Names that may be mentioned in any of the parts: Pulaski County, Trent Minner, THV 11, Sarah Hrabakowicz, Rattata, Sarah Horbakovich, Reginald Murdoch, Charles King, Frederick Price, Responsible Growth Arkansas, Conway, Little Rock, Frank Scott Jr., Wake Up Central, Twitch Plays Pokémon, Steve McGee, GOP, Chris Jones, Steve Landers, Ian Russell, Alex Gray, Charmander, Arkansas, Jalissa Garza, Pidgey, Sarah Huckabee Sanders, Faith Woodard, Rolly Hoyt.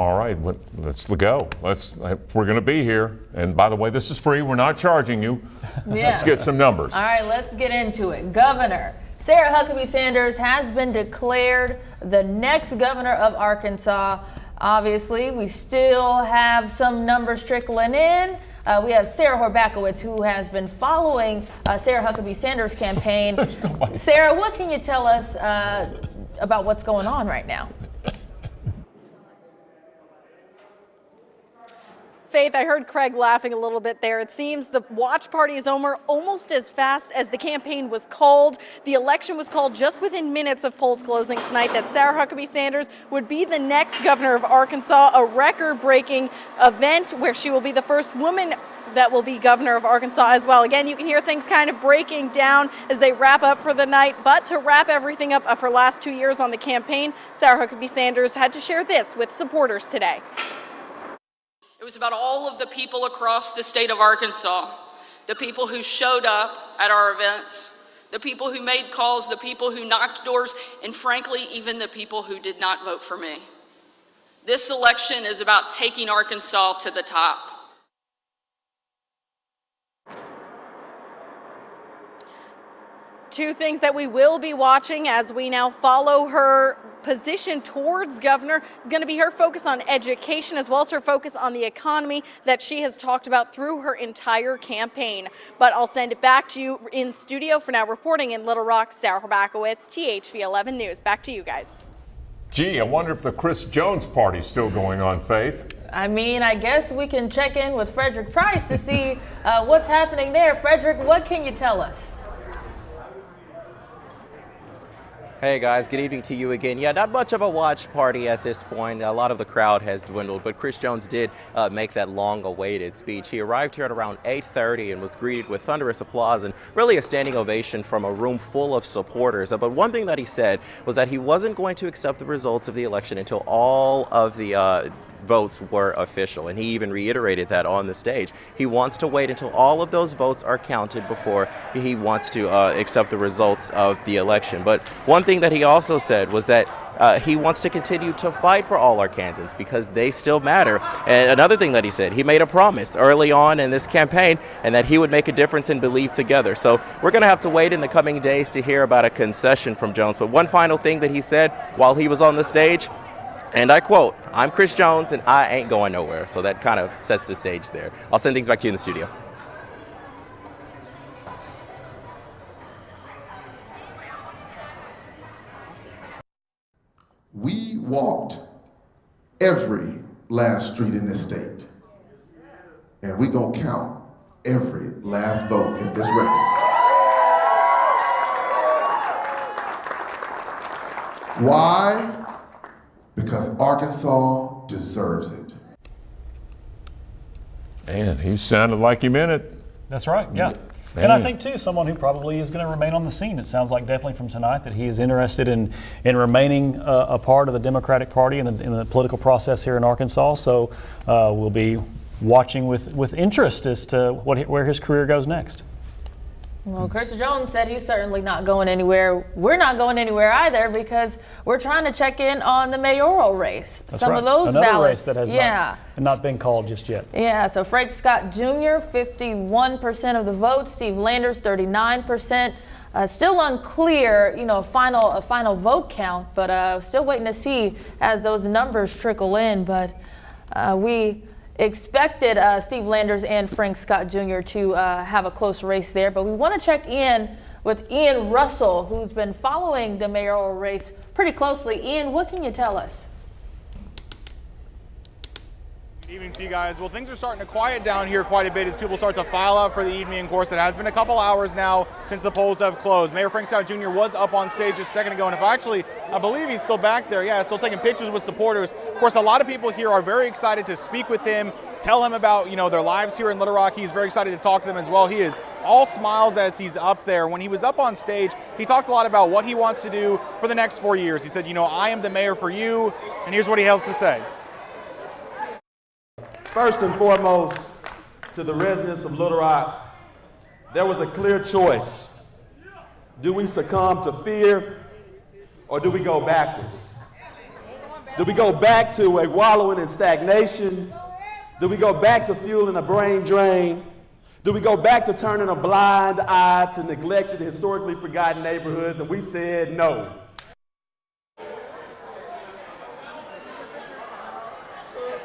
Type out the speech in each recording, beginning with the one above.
All right, let's go. We're going to be here. And by the way, this is free. We're not charging you. Yeah. Let's get some numbers. All right, let's get into it. Governor Sarah Huckabee Sanders has been declared the next governor of Arkansas. Obviously, we still have some numbers trickling in. We have Sarah Horbakovich, who has been following Sarah Huckabee Sanders' campaign. Sarah, what can you tell us about what's going on right now? Faith, I heard Craig laughing a little bit there. It seems the watch party is over almost as fast as the campaign was called. The election was called just within minutes of polls closing tonight that Sarah Huckabee Sanders would be the next governor of Arkansas, a record-breaking event where she will be the first woman that will be governor of Arkansas as well. Again, you can hear things kind of breaking down as they wrap up for the night, but to wrap everything up of her last 2 years on the campaign, Sarah Huckabee Sanders had to share this with supporters today. It was about all of the people across the state of Arkansas, the people who showed up at our events, the people who made calls, the people who knocked doors, and frankly, even the people who did not vote for me. This election is about taking Arkansas to the top. Two things that we will be watching as we now follow her position towards governor is going to be her focus on education as well as her focus on the economy that she has talked about through her entire campaign. But I'll send it back to you in studio for now. Reporting in Little Rock, Sarah Hrabakowicz, THV 11 News. Back to you guys. Gee, I wonder if the Chris Jones party's still going on, Faith. I mean, I guess we can check in with Frederick Price to see what's happening there. Frederick, what can you tell us? Hey guys, good evening to you again. Yeah, not much of a watch party at this point. A lot of the crowd has dwindled, but Chris Jones did make that long-awaited speech. He arrived here at around 8:30 and was greeted with thunderous applause and really a standing ovation from a room full of supporters. But one thing that he said was that he wasn't going to accept the results of the election until all of the votes were official, and he even reiterated that on the stage. He wants to wait until all of those votes are counted before he wants to accept the results of the election. But one thing that he also said was that he wants to continue to fight for all Arkansans because they still matter. And another thing that he said, he made a promise early on in this campaign and that he would make a difference and believe together. So we're going to have to wait in the coming days to hear about a concession from Jones. But one final thing that he said while he was on the stage, and I quote, "I'm Chris Jones and I ain't going nowhere." So that kind of sets the stage there. I'll send things back to you in the studio. We walked every last street in this state, and we're going to count every last vote in this race. Why? Because Arkansas deserves it. And he sounded like he meant it. That's right, yeah. And I think, too, someone who probably is going to remain on the scene. It sounds like definitely from tonight that he is interested in remaining a part of the Democratic Party and in the political process here in Arkansas. So we'll be watching with interest as to where his career goes next. Well, Chris Jones said he's certainly not going anywhere. We're not going anywhere either because we're trying to check in on the mayoral race. That's some right. of those another ballots. Race that has yeah. not been called just yet. Yeah, so Frank Scott Jr., 51% of the vote. Steve Landers, 39%. Still unclear, you know, a final vote count, but still waiting to see as those numbers trickle in. But we expected Steve Landers and Frank Scott Jr. to have a close race there, but we want to check in with Ian Russell, who's been following the mayoral race pretty closely. Ian, what can you tell us? Good evening to you guys. Well, things are starting to quiet down here quite a bit as people start to file out for the evening. Of course, it has been a couple hours now since the polls have closed. Mayor Frank Scott Jr. was up on stage just a second ago, and I believe he's still back there. Yeah, still taking pictures with supporters. Of course, a lot of people here are very excited to speak with him, tell him about, you know, their lives here in Little Rock. He's very excited to talk to them as well. He is all smiles as he's up there. When he was up on stage, he talked a lot about what he wants to do for the next 4 years. He said, you know, I am the mayor for you, and here's what he has to say. First and foremost, to the residents of Little Rock, there was a clear choice. Do we succumb to fear or do we go backwards? Do we go back to a wallowing in stagnation? Do we go back to fueling a brain drain? Do we go back to turning a blind eye to neglected, historically forgotten neighborhoods? And we said no.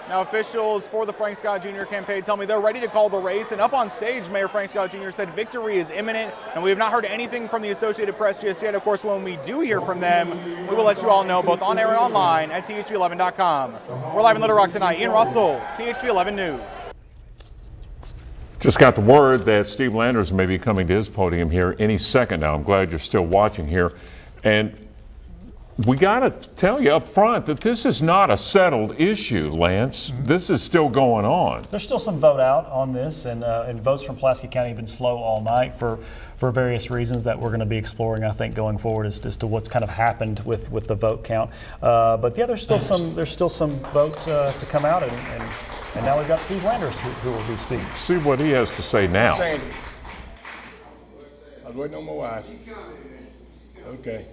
Now officials for the Frank Scott Jr. campaign tell me they're ready to call the race, and up on stage, Mayor Frank Scott Jr. said victory is imminent, and we have not heard anything from the Associated Press just yet. Of course, when we do hear from them, we will let you all know both on air and online at THV11.com. We're live in Little Rock tonight. Ian Russell, THV 11 News. Just got the word that Steve Landers may be coming to his podium here any second now. I'm glad you're still watching here. And we got to tell you up front that this is not a settled issue, Lance. This is still going on. There's still some vote out on this, and votes from Pulaski County have been slow all night for various reasons that we're going to be exploring, I think, going forward as to what's kind of happened with the vote count. But yeah, there's still some vote to come out, and now we've got Steve Landers who will be speaking. See what he has to say now. I was waiting on my wife. Okay.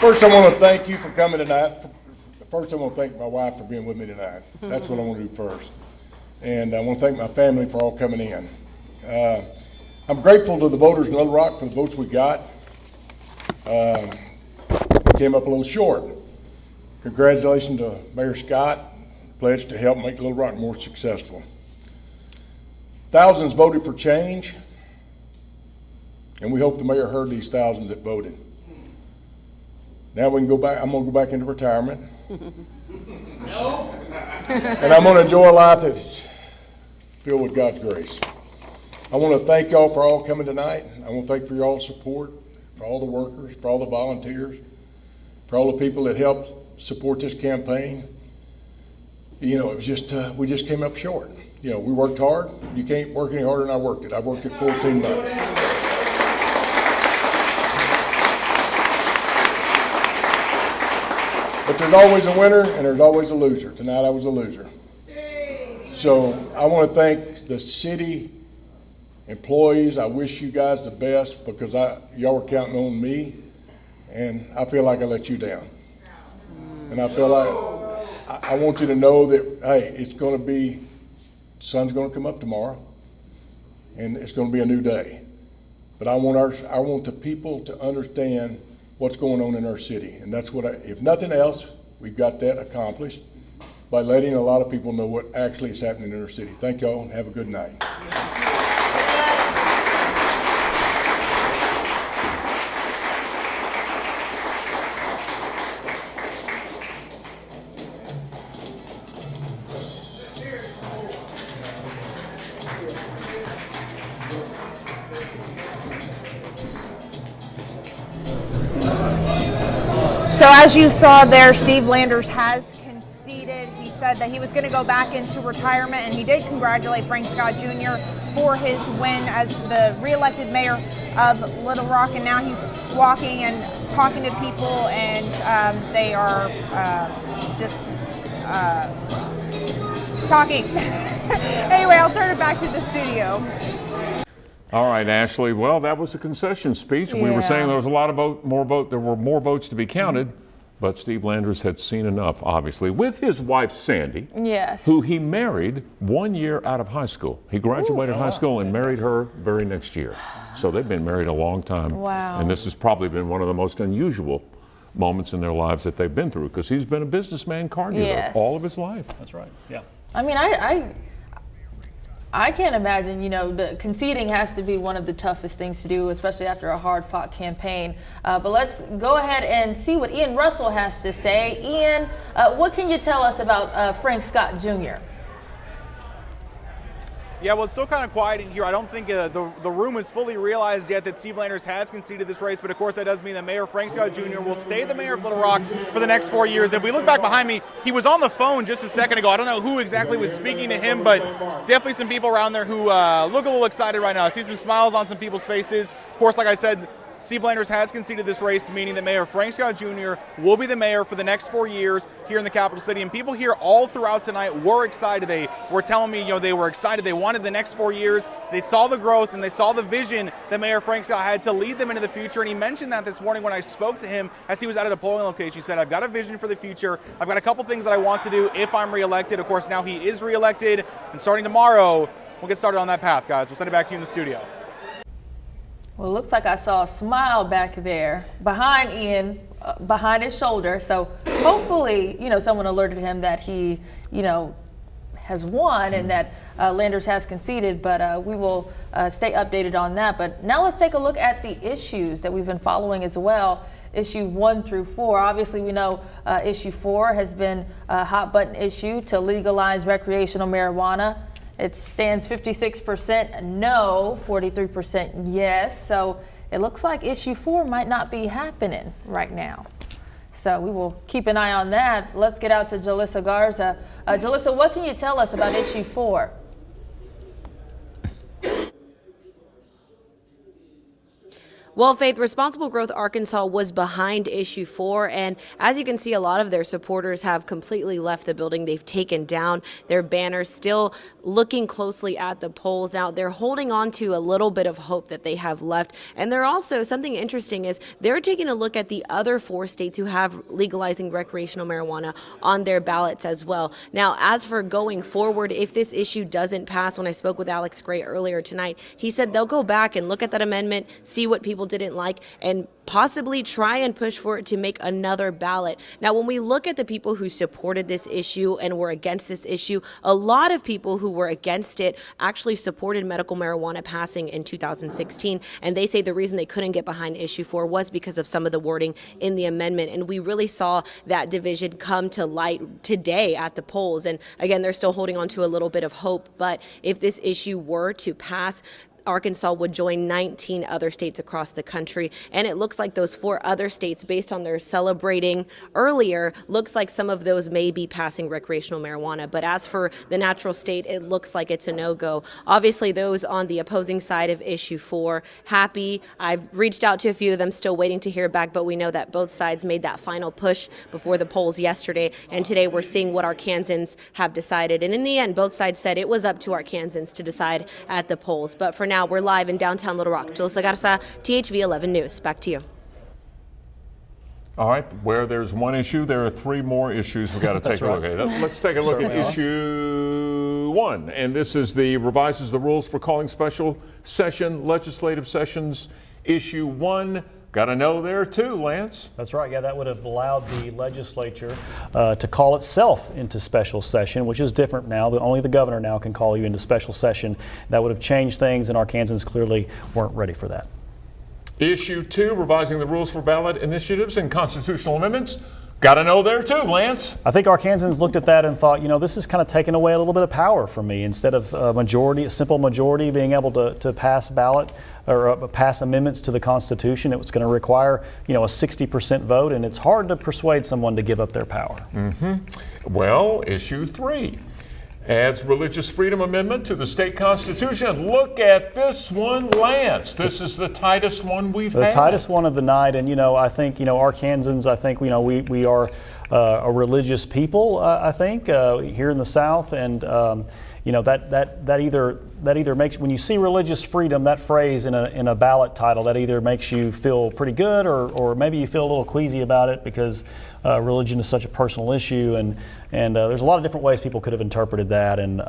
First, I want to thank you for coming tonight. First, I want to thank my wife for being with me tonight. That's what I want to do first. And I want to thank my family for all coming in. I'm grateful to the voters in Little Rock for the votes we got. We came up a little short. Congratulations to Mayor Scott, pledged to help make Little Rock more successful. Thousands voted for change, and we hope the mayor heard these thousands that voted. Now we can go back. I'm going to go back into retirement. No. And I'm going to enjoy a life that's filled with God's grace. I want to thank y'all for all coming tonight. I want to thank for y'all's support, for all the workers, for all the volunteers, for all the people that helped support this campaign. You know, it was just, we just came up short. You know, we worked hard. You can't work any harder than I worked it. I worked it 14 months. But there's always a winner and there's always a loser. Tonight I was a loser. So I want to thank the city employees. I wish you guys the best because y'all were counting on me, and I feel like I let you down. And I feel like I want you to know that, hey, it's going to be, sun's going to come up tomorrow, and it's going to be a new day. But I want the people to understand what's going on in our city, and that's what if nothing else, we've got that accomplished by letting a lot of people know what actually is happening in our city. Thank y'all, and have a good night. So as you saw there, Steve Landers has conceded. He said that he was going to go back into retirement, and he did congratulate Frank Scott Jr. for his win as the reelected mayor of Little Rock. And now he's walking and talking to people, and they are just talking. Anyway, I'll turn it back to the studio. All right, Ashley. Well, that was a concession speech. Yeah. We were saying there was a lot of more votes to be counted, but Steve Landers had seen enough, obviously, with his wife Sandy, yes, who he married 1 year out of high school. He graduated high school and married her very next year. So they've been married a long time. Wow. And this has probably been one of the most unusual moments in their lives that they've been through, because he's been a businessman car dealer, yes, all of his life. That's right. Yeah. I mean, I can't imagine, you know, conceding has to be one of the toughest things to do, especially after a hard-fought campaign. But let's go ahead and see what Ian Russell has to say. Ian, what can you tell us about Frank Scott Jr.? Yeah, well, it's still kind of quiet in here. I don't think the room has fully realized yet that Steve Landers has conceded this race, but of course that does mean that Mayor Frank Scott Jr. will stay the mayor of Little Rock for the next 4 years. If we look back behind me, he was on the phone just a second ago. I don't know who exactly was speaking to him, but definitely some people around there who look a little excited right now. I see some smiles on some people's faces. Of course, like I said, Steve Landers has conceded this race, meaning that Mayor Frank Scott Jr. will be the mayor for the next 4 years here in the capital city. And people here all throughout tonight were excited. They were telling me, you know, they were excited. They wanted the next 4 years. They saw the growth and they saw the vision that Mayor Frank Scott had to lead them into the future. And he mentioned that this morning when I spoke to him as he was out at a polling location. He said, I've got a vision for the future. I've got a couple things that I want to do if I'm reelected. Of course, now he is reelected. And starting tomorrow, we'll get started on that path, guys. We'll send it back to you in the studio. Well, it looks like I saw a smile back there behind Ian, behind his shoulder. So hopefully, you know, someone alerted him that he, you know, has won and that Landers has conceded. But we will stay updated on that. But now let's take a look at the issues that we've been following as well. Issue 1 through 4. Obviously, we know issue 4 has been a hot button issue to legalize recreational marijuana. It stands 56% no, 43% yes. So it looks like issue 4 might not be happening right now. So we will keep an eye on that. Let's get out to Jalissa Garza. Jalissa, what can you tell us about issue 4? Well, Faith, Responsible Growth Arkansas was behind issue 4, and as you can see, a lot of their supporters have completely left the building. They've taken down their banners, still looking closely at the polls. Now, they're holding on to a little bit of hope that they have left, and they're also, something interesting is they're taking a look at the other 4 states who have legalizing recreational marijuana on their ballots as well. Now, as for going forward, if this issue doesn't pass, when I spoke with Alex Gray earlier tonight, he said they'll go back and look at that amendment, see what people didn't like, and possibly try and push for it to make another ballot. Now, when we look at the people who supported this issue and were against this issue, a lot of people who were against it actually supported medical marijuana passing in 2016, and they say the reason they couldn't get behind issue 4 was because of some of the wording in the amendment, and we really saw that division come to light today at the polls. And again, they're still holding on to a little bit of hope, but if this issue were to pass, Arkansas would join 19 other states across the country, and it looks like those 4 other states, based on their celebrating earlier, looks like some of those may be passing recreational marijuana. But as for the natural state, it looks like it's a no-go. Obviously, those on the opposing side of issue 4 happy. I've reached out to a few of them, still waiting to hear back, but we know that both sides made that final push before the polls yesterday, and today we're seeing what Arkansans have decided. And in the end, both sides said it was up to Arkansans to decide at the polls. But for now, we're live in downtown Little Rock. Jalissa Garza, THV 11 News. Back to you. All right. Where there's one issue, there are 3 more issues we've got to take a look at. Let's take a look at issue 1. And this is the revises the rules for calling special session, legislative sessions. Issue 1. Got a no there too, Lance. That's right. Yeah, that would have allowed the legislature to call itself into special session, which is different now. Only the governor now can call you into special session. That would have changed things, and Arkansans clearly weren't ready for that. Issue 2, revising the rules for ballot initiatives and constitutional amendments. Got to know there too, Lance. I think Arkansans looked at that and thought, you know, this is kind of taking away a little bit of power from me. Instead of a majority, a simple majority being able to pass ballot or pass amendments to the Constitution, it was going to require, you know, a 60% vote, and it's hard to persuade someone to give up their power. Mm-hmm. Well, issue 3 adds religious freedom amendment to the state constitution. Look at this one, Lance. This is the tightest one we've had. The tightest one of the night, and you know, I think, you know, Arkansans, I think, you know, we are a religious people, I think, here in the South, and you know, that either makes, when you see religious freedom, that phrase in a ballot title, that either makes you feel pretty good, or maybe you feel a little queasy about it because religion is such a personal issue, and there's a lot of different ways people could have interpreted that, and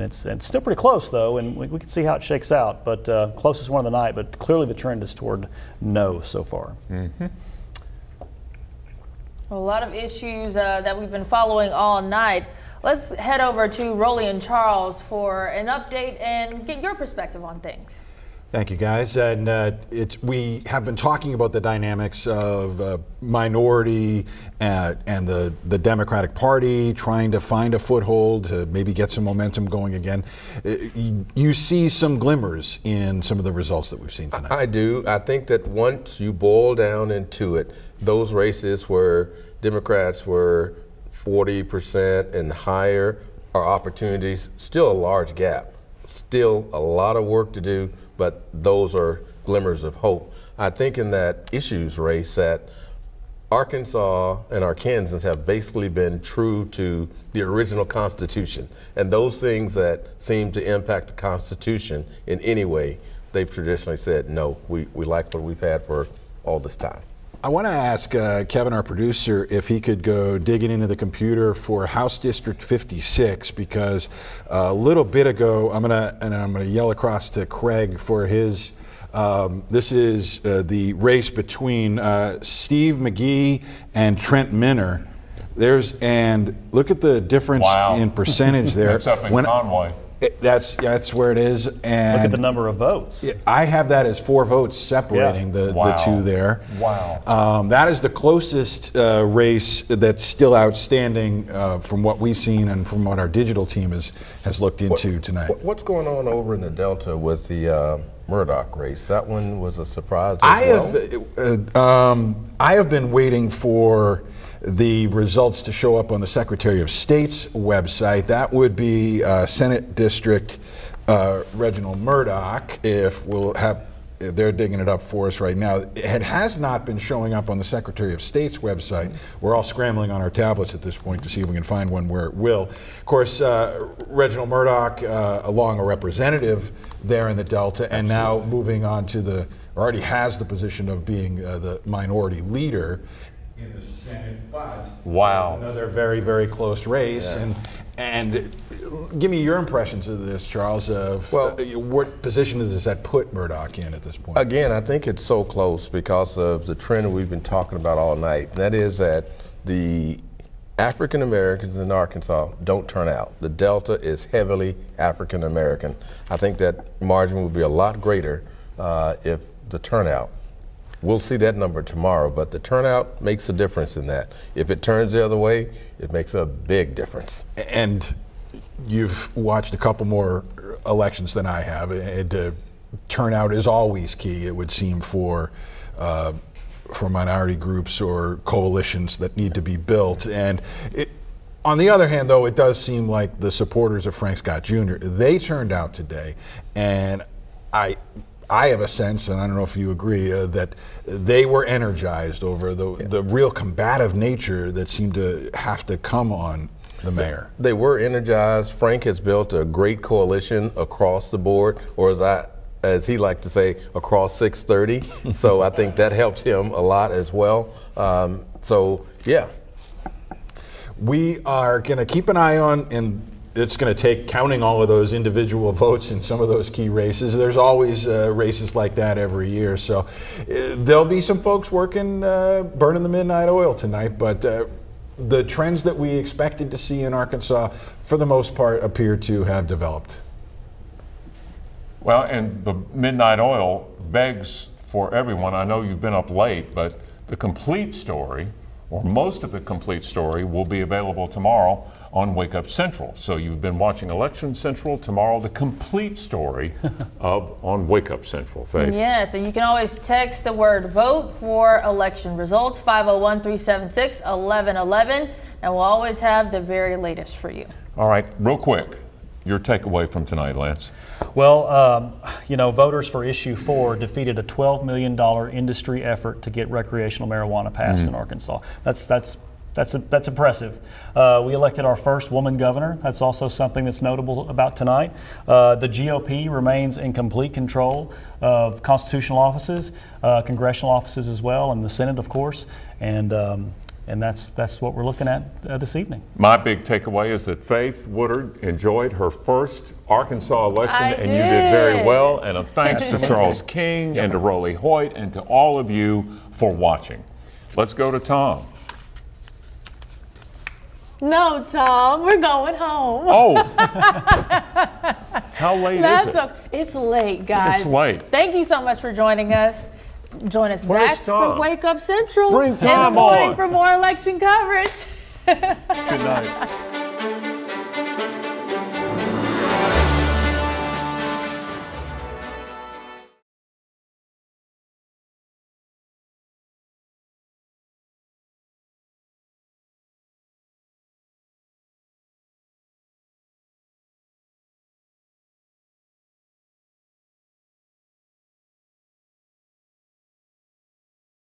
it's still pretty close though, and we can see how it shakes out, but closest one of the night, but clearly the trend is toward no so far. Mm-hmm. Well, a lot of issues that we've been following all night. Let's head over to Rolly and Charles for an update and get your perspective on things. Thank you, guys. And we have been talking about the dynamics of minority and the Democratic Party trying to find a foothold to maybe get some momentum going again. You see some glimmers in some of the results that we've seen tonight. I do. I think that once you boil down into it, those races where Democrats were 40% and higher are opportunities, still a large gap, still a lot of work to do, but those are glimmers of hope. I think in that issues race that Arkansas and Arkansans have basically been true to the original Constitution, and those things that seem to impact the Constitution in any way, they've traditionally said, no, we like what we've had for all this time. I want to ask Kevin, our producer, if he could go digging into the computer for House District 56, because a little bit ago, I'm gonna yell across to Craig for his. This is the race between Steve McGee and Trent Minner. And look at the difference in percentage there. That's up in Conway. That's where it is. And look at the number of votes. I have that as 4 votes separating the two there. Wow. That is the closest race that's still outstanding from what we've seen and from what our digital team has looked into tonight. What's going on over in the Delta with the Murdoch race? That one was a surprise. I have been waiting for the results to show up on the Secretary of State's website. That would be Senate District Reginald Murdoch, if we'll have, they're digging it up for us right now. It has not been showing up on the Secretary of State's website. We're all scrambling on our tablets at this point to see if we can find one where it will. Of course, Reginald Murdoch, along a representative there in the Delta, and now moving on to the, already has the position of being the minority leader in the Senate, but another very, very close race. Yeah. And give me your impressions of this, Charles, of what position does that put Murdoch in at this point? Again, I think it's so close because of the trend we've been talking about all night. That is that the African Americans in Arkansas don't turn out. The Delta is heavily African American. I think that margin would be a lot greater if the turnout. We'll see that number tomorrow, but the turnout makes a difference in that. If it turns the other way, it makes a big difference. And you've watched a couple more elections than I have. Turnout is always key, it would seem, for minority groups or coalitions that need to be built. And on the other hand, though, it does seem like the supporters of Frank Scott Jr., they turned out today, and I have a sense, and I don't know if you agree, that they were energized over the real combative nature that seemed to have to come on the mayor. They were energized. Frank has built a great coalition across the board, or as he liked to say, across 630. So I think that helps him a lot as well. We are going to keep an eye on, and it's going to take counting all of those individual votes in some of those key races. There's always races like that every year. So there'll be some folks working, burning the midnight oil tonight, but the trends that we expected to see in Arkansas, for the most part, appear to have developed. Well, and the midnight oil begs for everyone. I know you've been up late, but the complete story, or most of the complete story, will be available tomorrow on Wake Up Central. So you've been watching Election Central. Tomorrow, the complete story on Wake Up Central. Faith. Yes, and you can always text the word vote for election results, 501-376-1111, and we'll always have the very latest for you. All right, real quick, your takeaway from tonight, Lance. Well, you know, voters for issue 4 defeated a $12 million industry effort to get recreational marijuana passed in Arkansas. That's impressive. We elected our first woman governor. That's also something that's notable about tonight. The GOP remains in complete control of constitutional offices, congressional offices as well, and the Senate, of course. And that's what we're looking at this evening. My big takeaway is that Faith Woodard enjoyed her first Arkansas election, and you did very well. And a thanks to Charles King and to Rolly Hoyt and to all of you for watching. Let's go to Tom. No, Tom, we're going home. Oh, how late is it? It's late, guys. It's late. Thank you so much for joining us. Join us back for Wake Up Central in the morning for more election coverage. Good night.